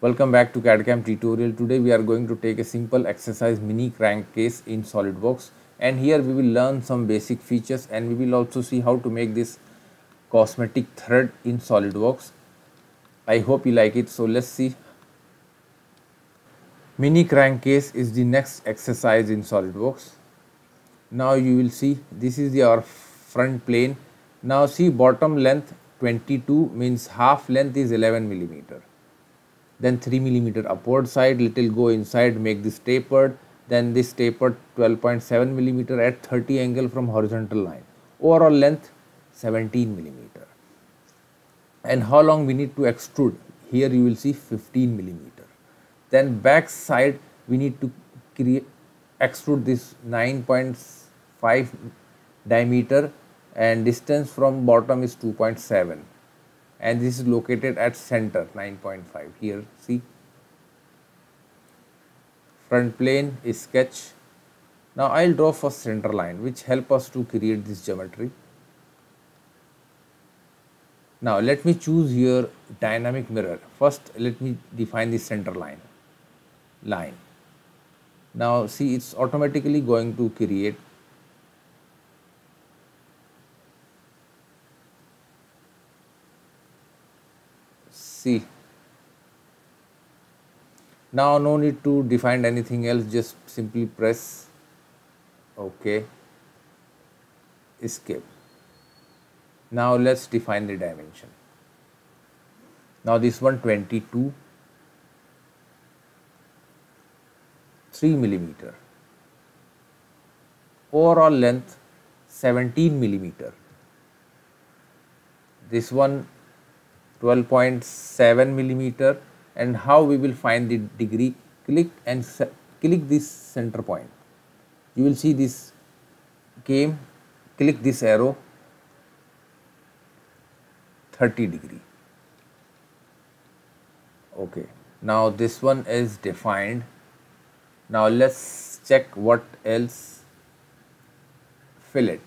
Welcome back to CAD/CAM tutorial. Today we are going to take a simple exercise mini crankcase in SolidWorks, and here we will learn some basic features and we will also see how to make this cosmetic thread in SolidWorks. I hope you like it. So let's see. Mini crankcase is the next exercise in SolidWorks. Now you will see this is our front plane. Now see, bottom length 22 means half length is 11 millimeter. Then 3 millimeter upward side, little go inside, make this tapered. Then this tapered 12.7 millimeter at 30 angle from horizontal line. Overall length 17 millimeter. And how long we need to extrude? Here you will see 15 millimeter. Then back side we need to extrude this 9.5 diameter, and distance from bottom is 2.7. And this is located at center 9.5. Here see, front plane is sketch. Now I will draw first center line which help us to create this geometry. Now let me choose here dynamic mirror. First let me define the center line. Now see, it's automatically going to create. See, now no need to define anything else, just simply press OK, escape. Now let's define the dimension. Now this one 22, 3 millimeter. Overall length 17 millimeter. This one 12.7 millimeter. And how we will find the degree? Click this center point. You will see this came. Click this arrow. 30 degree. Okay. Now this one is defined. Now let's check what else. Fillet.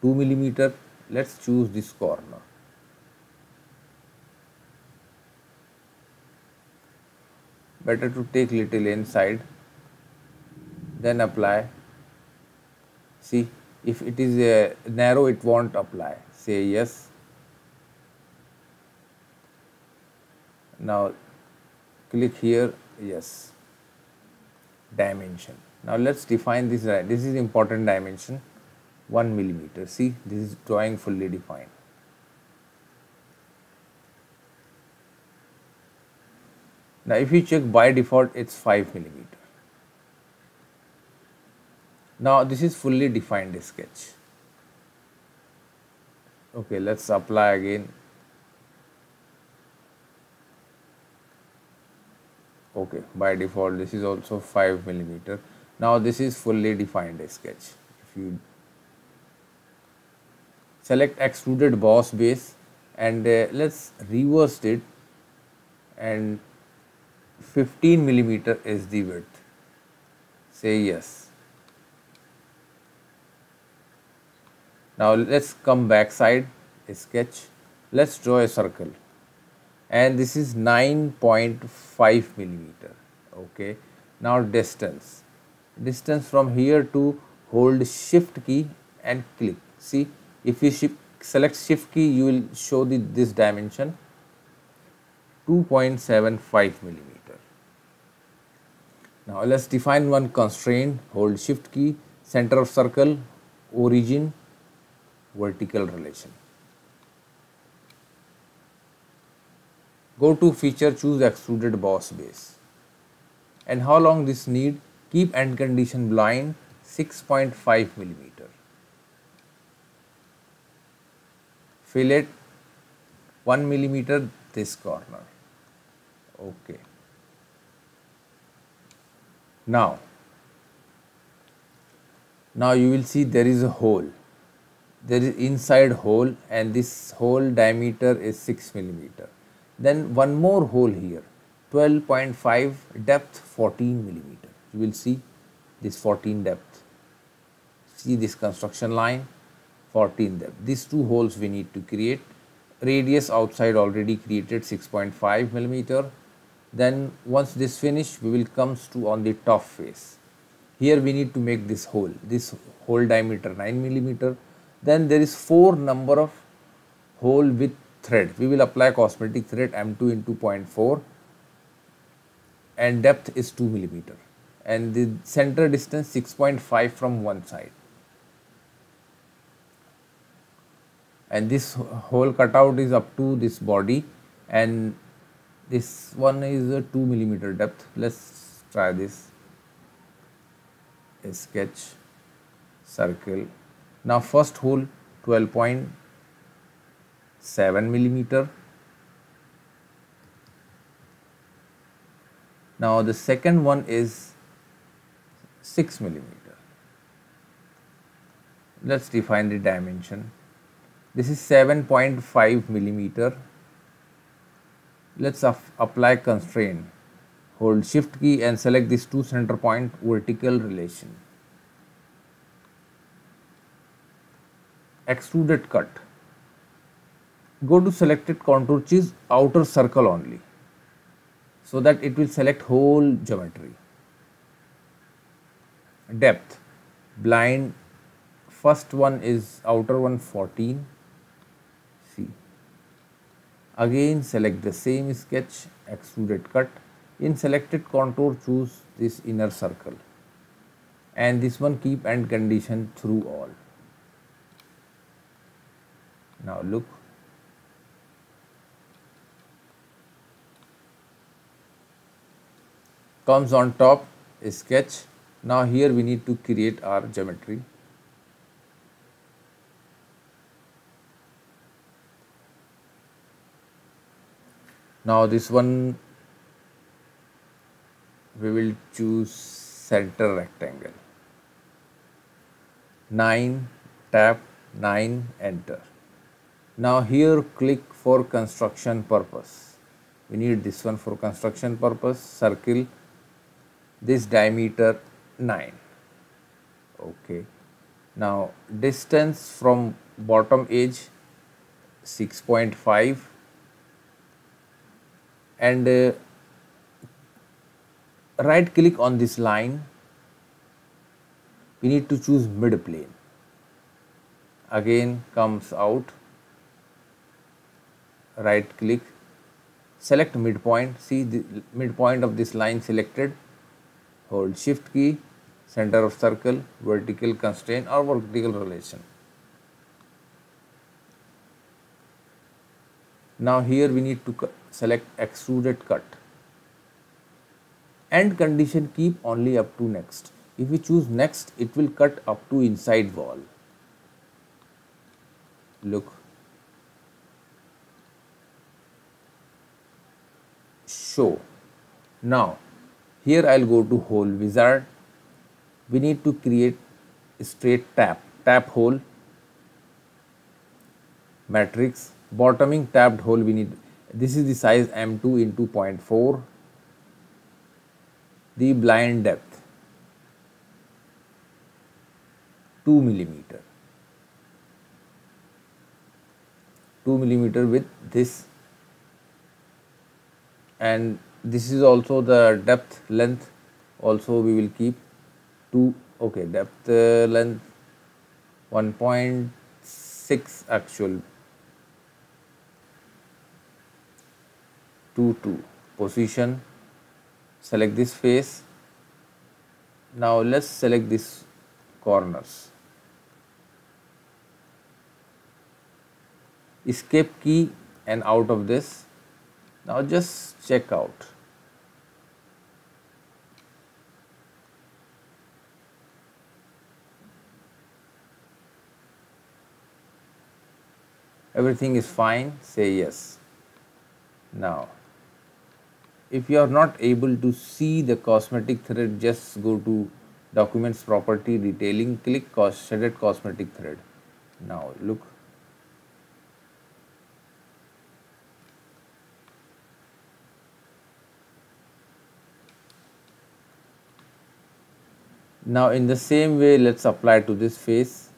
2 millimeter. Let's choose this corner. Better to take little inside, then apply. See, if it is narrow, it won't apply. Say yes. Now click here, yes. Dimension. Now let's define this. This is important dimension, 1 millimeter. See, this is drawing fully defined. Now if you check, by default it's 5 millimeter. Now this is fully defined sketch. Okay, let's apply again. Okay, by default this is also 5 millimeter. Now this is fully defined sketch. If you select extruded boss base and let's reverse it, and 15 millimeter is the width. Say yes. Now let's come back side, sketch. Let's draw a circle, and this is 9.5 millimeter. Okay. Now distance. Distance from here to, hold shift key and click. See, if you select shift key, you will show this dimension, 2.75 millimeter. Now let's define one constraint. Hold shift key, center of circle, origin, vertical relation. Go to feature, choose extruded boss base. And how long this need? Keep end condition blind, 6.5 millimeter. Fillet 1 millimeter, this corner. Okay. Now you will see there is a hole, there is inside hole, and this hole diameter is 6 millimeter. Then one more hole here, 12.5, depth 14 millimeter. You will see this 14 depth. See this construction line, 14 depth. These two holes we need to create, radius outside already created 6.5 millimeter. Then once this finish, we will comes to on the top face. Here we need to make this hole diameter 9 millimeter. Then there is 4 number of hole with thread. We will apply cosmetic thread M2 into 0.4 and depth is 2 millimeter, and the center distance 6.5 from one side. And this whole cutout is up to this body, and this one is a 2 millimeter depth. Let's try this. A sketch, circle. Now first hole 12.7 millimeter. Now the second one is 6 millimeter. Let's define the dimension. This is 7.5 millimeter. Let's apply constraint. Hold shift key and select these 2 center point vertical relation. Extruded cut. Go to selected contour, choose outer circle only, so that it will select whole geometry. Depth. Blind. First one is outer one 14. Again select the same sketch, extruded cut. In selected contour, choose this inner circle, and this one keep end condition through all. Now look. Comes on top sketch. Now here we need to create our geometry. Now this one we will choose center rectangle. 9, tap 9, enter. Now here click for construction purpose. We need this one for construction purpose. Circle, this diameter 9. Okay. Now distance from bottom edge 6.5. And right click on this line. We need to choose mid plane. Again comes out. Right click, select midpoint. See the midpoint of this line selected. Hold shift key, center of circle, vertical constraint or vertical relation. Now here we need to select extruded cut. End condition keep only up to next. If we choose next, it will cut up to inside wall. Look. Show. Now here I will go to hole wizard. We need to create a straight tap. Tap hole. Matrix. Bottoming tapped hole we need. This is the size M2 into 0.4. The blind depth 2 millimeter. 2 millimeter with this, and this is also the depth length. Also we will keep 2. Okay, depth length 1.6 actual. 2 2. Position, select this face. Now let's select these corners. Escape key and out of this. Now just check out. Everything is fine. Say yes. Now if you are not able to see the cosmetic thread, just go to Documents Property Detailing, click Shaded Cosmetic Thread. Now look. Now in the same way, let's apply to this face.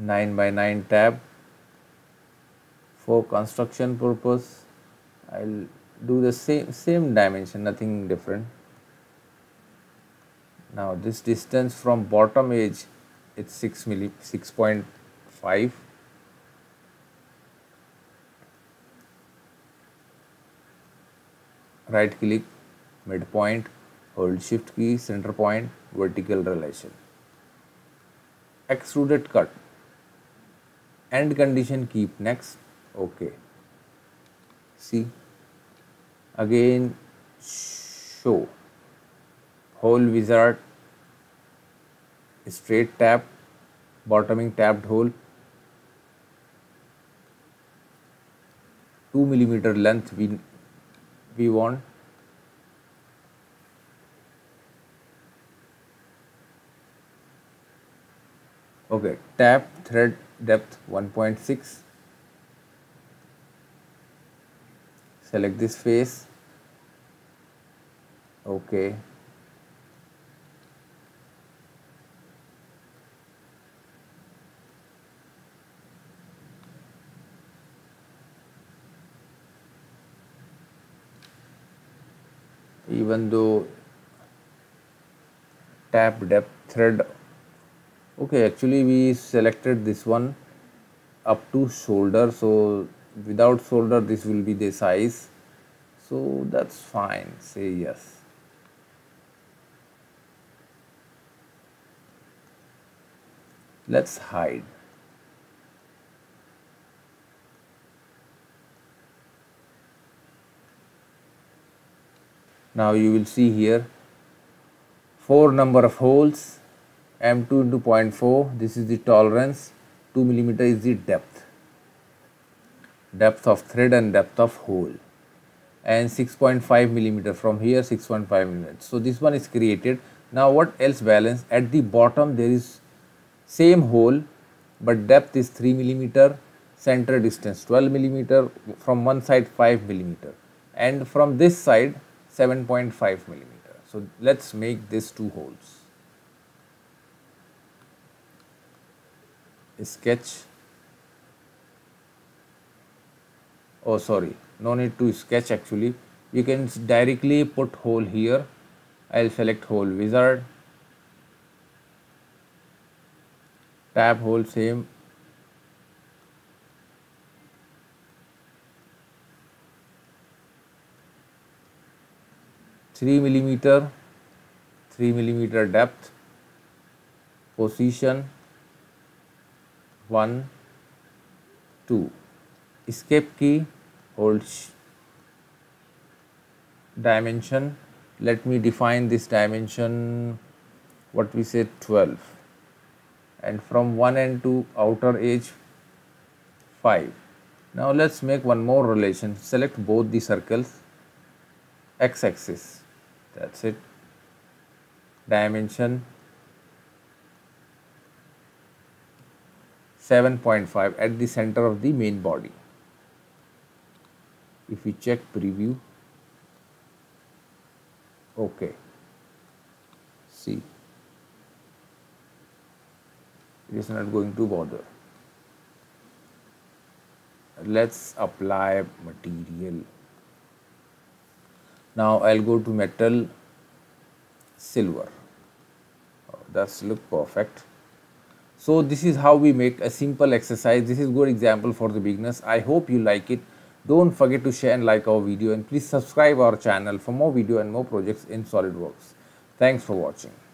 9x9 tab for construction purpose. I'll do the same dimension, nothing different. Now this distance from bottom edge, it's 6.5. Right click, midpoint, hold shift key, center point, vertical relation. Extruded cut, end condition keep, next, OK. See, again show, hole wizard, straight tap, bottoming tapped hole, 2 millimeter length we want. Okay, tap, thread depth 1.6, select this face, okay. Even though tap depth thread, okay, actually we selected this one up to shoulder, so without shoulder this will be the size, so that's fine, say yes. Let's hide. Now you will see here 4 number of holes, M2 into 0.4, this is the tolerance, 2 millimeter is the depth, depth of thread and depth of hole, and 6.5 millimeter from here, 6.5 millimeter. So this one is created. Now what else balance? At the bottom there is same hole, but depth is 3 millimeter, center distance 12 millimeter, from one side 5 millimeter, and from this side 7.5 millimeter. So let's make these 2 holes. Sketch. Oh, sorry, no need to sketch actually. You can directly put hole here. I'll select hole wizard. Tab hole same. Three millimeter depth, position 1, 2, escape key, hold dimension. Let me define this dimension, what we said 12, and from one end to outer edge 5. Now let's make one more relation. Select both the circles, x-axis, that's it, dimension 7.5 at the center of the main body. If we check preview, okay, see, it is not going to bother. Let's apply material. Now I'll go to metal, silver. Oh, that's look perfect. So this is how we make a simple exercise. This is good example for the beginners. I hope you like it. Don't forget to share and like our video, and please subscribe our channel for more video and more projects in SolidWorks. Thanks for watching.